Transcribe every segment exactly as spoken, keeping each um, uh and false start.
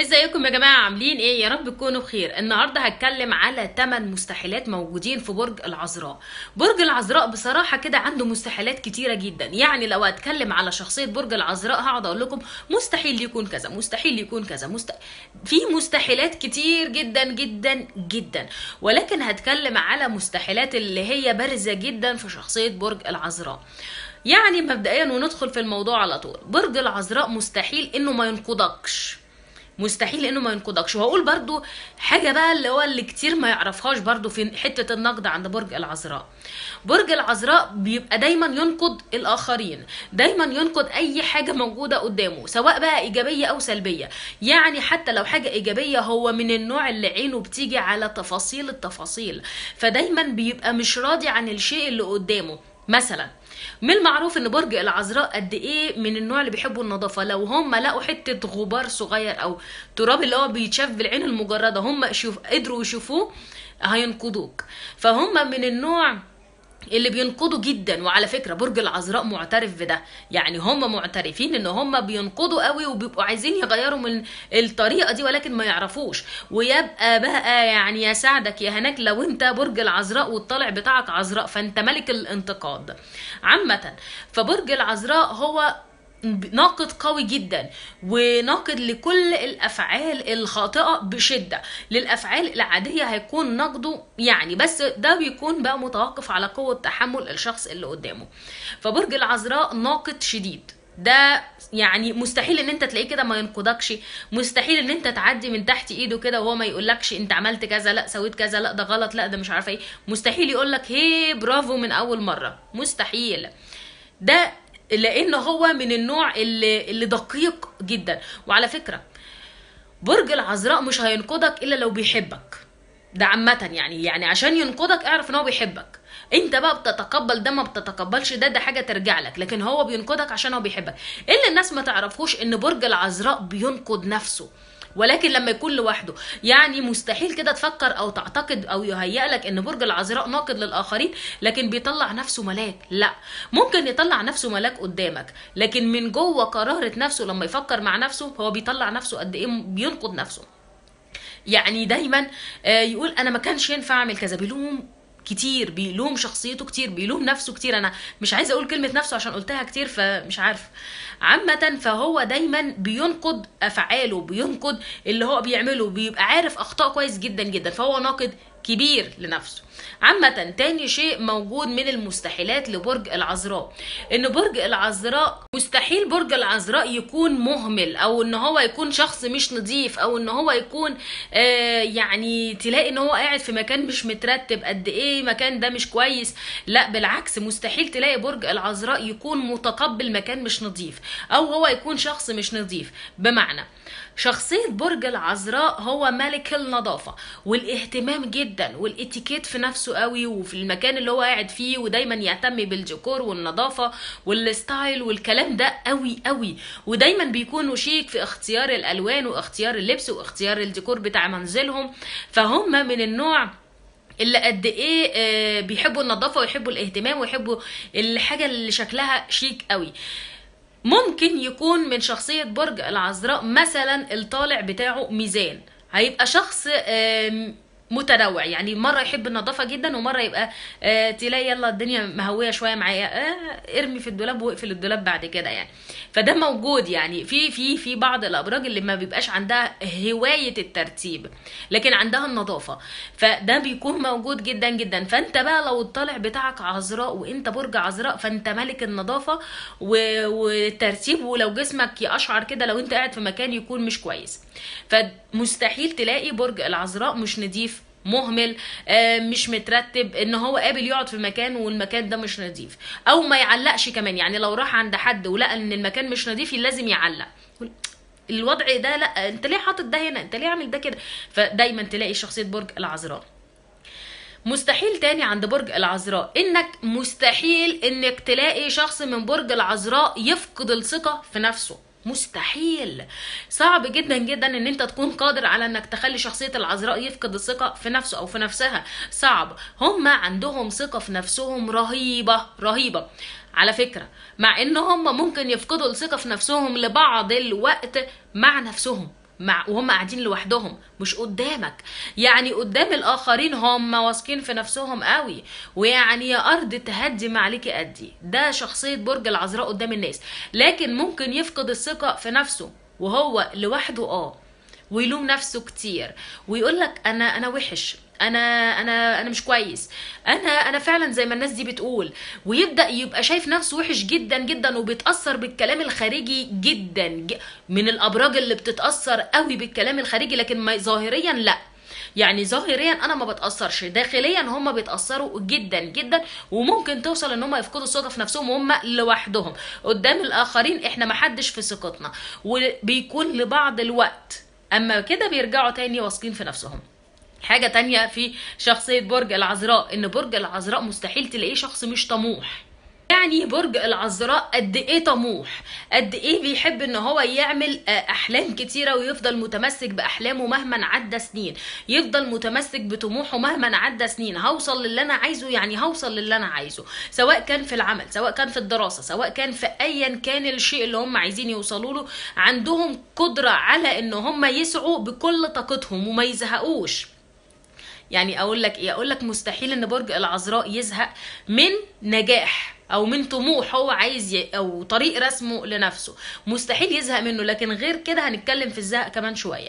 ازيكم يا جماعه؟ عاملين ايه؟ يا رب تكونوا بخير. النهارده هتكلم على ثمان مستحيلات موجودين في برج العذراء. برج العذراء بصراحه كده عنده مستحيلات كتيره جدا، يعني لو هتكلم على شخصيه برج العذراء هقعد اقول لكم مستحيل يكون كذا، مستحيل يكون كذا، مست... في مستحيلات كتير جدا جدا جدا، ولكن هتكلم على مستحيلات اللي هي بارزه جدا في شخصيه برج العذراء. يعني مبدئيا وندخل في الموضوع على طول، برج العذراء مستحيل انه ما ينقضكش، مستحيل انه ما ينقضكش. وهقول برضو حاجه بقى اللي هو اللي كتير ما يعرفهاش برضو في حته النقد عند برج العذراء. برج العذراء بيبقى دايما ينقد الاخرين، دايما ينقد اي حاجه موجوده قدامه، سواء بقى ايجابيه او سلبيه. يعني حتى لو حاجه ايجابيه هو من النوع اللي عينه بتيجي على تفاصيل التفاصيل، فدايما بيبقى مش راضي عن الشيء اللي قدامه. مثلا من المعروف ان برج العذراء قد ايه من النوع اللي بيحبوا النظافه، لو هم لقوا حته غبار صغير او تراب اللي هو بيتشاف بالعين المجرده هم قدروا يشوفوه هينقضوك، فهم من النوع اللي بينقضوا جدا. وعلى فكره برج العذراء معترف بده، يعني هم معترفين ان هم بينقضوا قوي وبيبقوا عايزين يغيروا من الطريقه دي ولكن ما يعرفوش، ويبقى بقى يعني يا سعدك يا هناك لو انت برج العذراء والطلع بتاعك عذراء فانت ملك الانتقاد عامه. فبرج العذراء هو ناقد قوي جدا وناقد لكل الافعال الخاطئه بشده، للافعال العاديه هيكون نقده يعني، بس ده بيكون بقى متوقف على قوه تحمل الشخص اللي قدامه. فبرج العذراء ناقد شديد، ده يعني مستحيل ان انت تلاقيه كده ما ينقدكش، مستحيل ان انت تعدي من تحت ايده كده وهو ما يقولكش انت عملت كذا، لا سويت كذا، لا ده غلط، لا ده مش عارفه ايه، مستحيل يقولك هي برافو من اول مره، مستحيل. ده لان هو من النوع اللي, اللي دقيق جدا. وعلى فكره برج العذراء مش هينقدك الا لو بيحبك، ده عامه يعني، يعني عشان ينقدك اعرف ان هو بيحبك، انت بقى بتتقبل ده ما بتتقبلش ده، ده حاجه ترجع لك، لكن هو بينقدك عشان هو بيحبك. اللي الناس ما تعرفوش ان برج العذراء بينقد نفسه ولكن لما يكون لوحده، يعني مستحيل كده تفكر او تعتقد او يهيأ لك ان برج العذراء ناقد للاخرين لكن بيطلع نفسه ملاك، لا، ممكن يطلع نفسه ملاك قدامك لكن من جوه قرارة نفسه لما يفكر مع نفسه هو بيطلع نفسه قد ايه بينقد نفسه. يعني دايما يقول انا ما كانش ينفع اعمل كذا، بيلوم كتير، بيلوم شخصيته كتير، بيلوم نفسه كتير. انا مش عايزه اقول كلمه نفسه عشان قلتها كتير فمش عارفه عامه. فهو دايما بينقد افعاله، بينقد اللي هو بيعمله، بيبقى عارف اخطاء كويس جدا جدا، فهو ناقد كبير لنفسه عامه. تاني شيء موجود من المستحيلات لبرج العذراء ان برج العذراء مستحيل برج العذراء يكون مهمل، او ان هو يكون شخص مش نظيف، او ان هو يكون آه يعني تلاقي ان هو قاعد في مكان مش مترتب، قد ايه مكان ده مش كويس، لا بالعكس مستحيل تلاقي برج العذراء يكون متقبل مكان مش نظيف او هو يكون شخص مش نظيف. بمعنى شخصيه برج العذراء هو ملك النظافه والاهتمام جدا والاتيكيت في نفسه قوي وفي المكان اللي هو قاعد فيه، ودايما يهتم بالديكور والنظافه والستايل والكلام ده قوي قوي، ودايما بيكونوا شيك في اختيار الالوان واختيار اللبس واختيار الديكور بتاع منزلهم. فهم من النوع اللي قد ايه بيحبوا النظافه ويحبوا الاهتمام ويحبوا الحاجه اللي شكلها شيك قوي. ممكن يكون من شخصية برج العذراء مثلا الطالع بتاعه ميزان، هيبقى شخص متنوع، يعني مرة يحب النظافة جدا ومرة يبقى تلاقي يلا الدنيا مهوية شوية معايا ارمي في الدولاب واقفل الدولاب بعد كده يعني. فده موجود يعني في في في بعض الأبراج اللي ما بيبقاش عندها هواية الترتيب لكن عندها النظافة، فده بيكون موجود جدا جدا. فأنت بقى لو الطالع بتاعك عذراء وأنت برج عذراء فأنت ملك النظافة والترتيب، ولو جسمك يقشعر كده لو أنت قاعد في مكان يكون مش كويس. فمستحيل تلاقي برج العذراء مش نضيف، مهمل، مش مترتب، ان هو قابل يقعد في مكان والمكان ده مش نظيف، او ما يعلقش كمان. يعني لو راح عند حد ولقى ان المكان مش نظيف لازم يعلق، الوضع ده لا، انت ليه حاطط ده هنا، انت ليه عامل ده كده. فدايما تلاقي شخصية برج العذراء. مستحيل تاني عند برج العذراء انك مستحيل انك تلاقي شخص من برج العذراء يفقد الثقة في نفسه، مستحيل، صعب جدا جدا ان انت تكون قادر على انك تخلي شخصية العذراء يفقد الثقة في نفسه او في نفسها، صعب. هم عندهم ثقة في نفسهم رهيبة رهيبة على فكرة، مع ان هم ممكن يفقدوا الثقة في نفسهم لبعض الوقت مع نفسهم، مع وهم قاعدين لوحدهم، مش قدامك. يعني قدام الاخرين هم واثقين في نفسهم قوي، ويعني يا ارض تهدي ما عليكي قدي. ده شخصيه برج العذراء قدام الناس، لكن ممكن يفقد الثقه في نفسه وهو لوحده اه ويلوم نفسه كتير ويقول لك انا انا وحش، انا انا انا مش كويس، انا انا فعلا زي ما الناس دي بتقول، ويبدا يبقى شايف نفسه وحش جدا جدا وبيتاثر بالكلام الخارجي جدا. ج... من الابراج اللي بتتاثر قوي بالكلام الخارجي، لكن ما ظاهريا لا، يعني ظاهريا انا ما بتاثرش، داخليا هم بيتاثروا جدا جدا، وممكن توصل ان هم يفقدوا الثقه في نفسهم وهم لوحدهم. قدام الاخرين احنا ما حدش في ثقتنا، وبيكون لبعض الوقت اما كده بيرجعوا تاني واثقين في نفسهم. حاجة تانية في شخصية برج العذراء، ان برج العذراء مستحيل تلاقيه شخص مش طموح. يعني برج العذراء قد ايه طموح، قد ايه بيحب ان هو يعمل احلام كتيره ويفضل متمسك باحلامه مهما عدى سنين، يفضل متمسك بطموحه مهما عدى سنين. هوصل للي انا عايزه، يعني هوصل للي انا عايزه، سواء كان في العمل، سواء كان في الدراسه، سواء كان في ايا كان الشيء اللي هم عايزين يوصلوا له. عندهم قدره على ان هم يسعوا بكل طاقتهم وما يزهقوش. يعني اقول لك ايه، اقول لك مستحيل ان برج العذراء يزهق من نجاح او من طموح هو عايز ي... او طريق رسمه لنفسه، مستحيل يزهق منه. لكن غير كده هنتكلم في الزهق كمان شويه.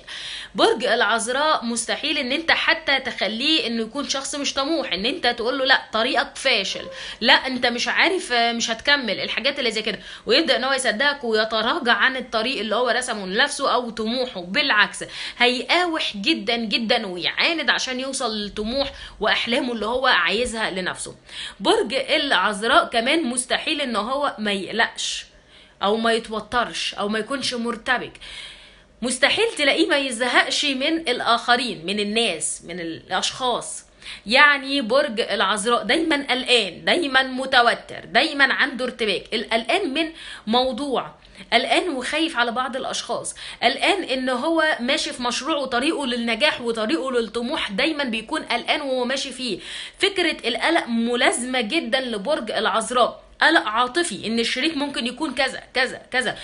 برج العذراء مستحيل ان انت حتى تخليه انه يكون شخص مش طموح، ان انت تقول له لا طريقك فاشل، لا انت مش عارف، مش هتكمل، الحاجات اللي زي كده، ويبدا ان هو يصدقك ويتراجع عن الطريق اللي هو رسمه لنفسه او طموحه. بالعكس هيقاوح جدا جدا ويعاند عشان يوصل لطموح واحلامه اللي هو عايزها لنفسه. برج العذراء كمان مستحيل ان هو ما يقلقش او ما يتوترش او ما يكونش مرتبك. مستحيل تلاقيه ما يزهقش من الاخرين، من الناس، من الاشخاص. يعني برج العذراء دايما قلقان، دايما متوتر، دايما عنده ارتباك. القلقان من موضوع، قلقان وخايف على بعض الاشخاص، قلقان ان هو ماشي في مشروع وطريقه للنجاح وطريقه للطموح، دايما بيكون قلقان وهو ماشي فيه. فكره القلق ملازمه جدا لبرج العذراء، قلق عاطفي ان الشريك ممكن يكون كذا كذا كذا.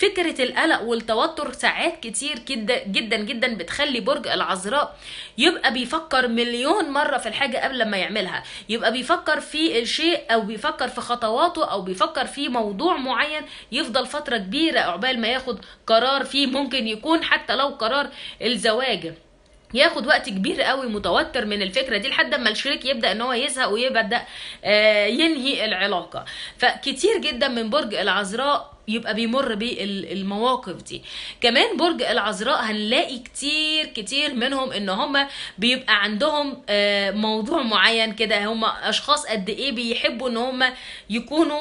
فكرة القلق والتوتر ساعات كتير جدا جدا جدا بتخلي برج العذراء يبقى بيفكر مليون مرة في الحاجة قبل ما يعملها، يبقى بيفكر في الشيء أو بيفكر في خطواته أو بيفكر في موضوع معين، يفضل فترة كبيرة عقبال ما ياخد قرار فيه. ممكن يكون حتى لو قرار الزواج ياخد وقت كبير قوي متوتر من الفكره دي لحد ما الشريك يبدا ان هو يزهق ويبدا ينهي العلاقه. فكتير جدا من برج العذراء يبقى بيمر بالمواقف دي. كمان برج العذراء هنلاقي كتير كتير منهم ان هم بيبقى عندهم موضوع معين كده، هم اشخاص قد ايه بيحبوا ان هم يكونوا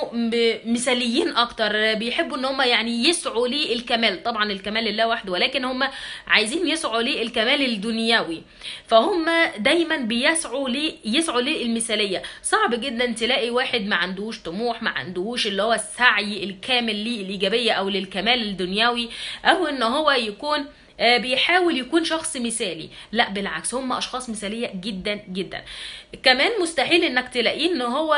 مثاليين اكتر، بيحبوا ان هم يعني يسعوا للكمال، طبعا الكمال لله وحده، ولكن هم عايزين يسعوا للكمال الدنيوي، فهم دايما بيسعوا ليه يسعوا للمثاليه. صعب جدا تلاقي واحد ما عندوش طموح، ما عندوش اللي هو السعي الكامل ليه الايجابيه او للكمال الدنيوي، او ان هو يكون بيحاول يكون شخص مثالي. لا بالعكس، هم اشخاص مثاليه جدا جدا. كمان مستحيل انك تلاقيه ان هو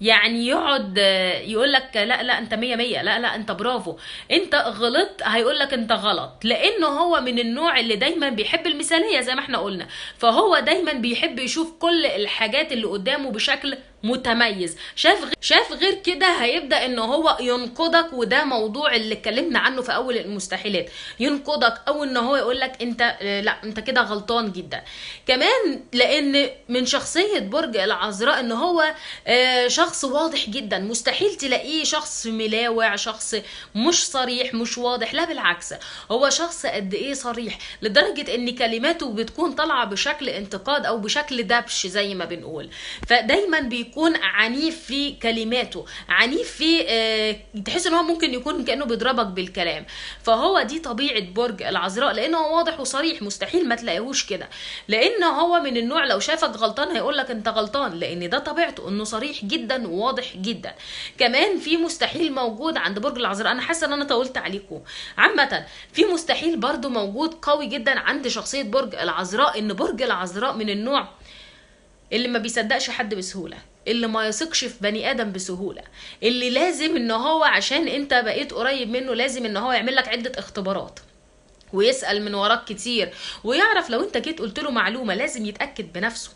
يعني يقعد يقول لك لا لا انت مية مية، لا لا انت برافو، انت غلطت هيقول لك انت غلط، لانه هو من النوع اللي دايما بيحب المثاليه زي ما احنا قلنا. فهو دايما بيحب يشوف كل الحاجات اللي قدامه بشكل متميز، شاف غير شاف غير كده هيبدا ان هو ينقدك، وده موضوع اللي اتكلمنا عنه في اول المستحيلات، ينقدك او ان هو يقول لك انت لا انت كده غلطان جدا. كمان لان من شخصيه برج العذراء ان هو شخص واضح جدا، مستحيل تلاقيه شخص ملاوع، شخص مش صريح مش واضح، لا بالعكس هو شخص قد ايه صريح، لدرجه ان كلماته بتكون طالعه بشكل انتقاد او بشكل دبش زي ما بنقول. فدايما بيكون يكون عنيف في كلماته، عنيف في آه تحس ان هو ممكن يكون كانه بيضربك بالكلام. فهو دي طبيعه برج العذراء لانه هو واضح وصريح، مستحيل ما تلاقيهوش كده، لان هو من النوع لو شافك غلطان هيقول لك انت غلطان، لان ده طبيعته، انه صريح جدا وواضح جدا. كمان في مستحيل موجود عند برج العذراء، انا حاسه ان انا طولت عليكم. عامه في مستحيل برضو موجود قوي جدا عند شخصيه برج العذراء، ان برج العذراء من النوع اللي ما بيصدقش حد بسهوله، اللي ما يثقش في بني ادم بسهوله، اللي لازم ان هو عشان انت بقيت قريب منه لازم ان هو يعمل لك عده اختبارات ويسأل من وراك كتير، ويعرف لو انت جيت قلت له معلومة لازم يتأكد بنفسه،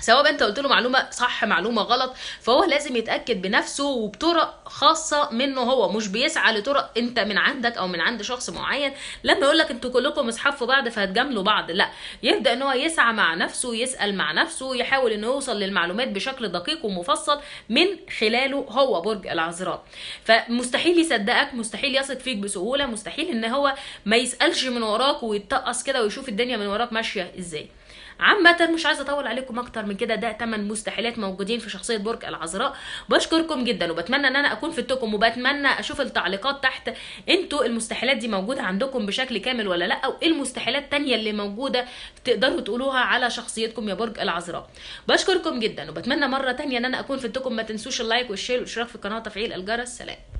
سواء انت قلت له معلومه صح معلومه غلط، فهو لازم يتاكد بنفسه وبطرق خاصه منه هو، مش بيسعى لطرق انت من عندك او من عند شخص معين. لما يقول لك انتوا كلكم اصحاب في بعض فهتجاملوا بعض، لا، يبدا ان هو يسعى مع نفسه، يسال مع نفسه، يحاول انه يوصل للمعلومات بشكل دقيق ومفصل من خلاله هو برج العذراء. فمستحيل يصدقك، مستحيل يثق فيك بسهوله، مستحيل ان هو ما يسالش من وراك ويتقص كده ويشوف الدنيا من وراك ماشيه ازاي. عامة مش عايزه اطول عليكم اكتر من كده، ده تمن مستحيلات موجودين في شخصيه برج العذراء. بشكركم جدا وبتمنى ان انا اكون فدتكم، وبتمنى اشوف التعليقات تحت انتوا المستحيلات دي موجوده عندكم بشكل كامل ولا لا، او ايه المستحيلات الثانيه اللي موجوده تقدروا تقولوها على شخصيتكم يا برج العذراء. بشكركم جدا وبتمنى مره ثانيه ان انا اكون فدتكم. ما تنسوش اللايك والشير والاشتراك في القناه وتفعيل الجرس. سلام.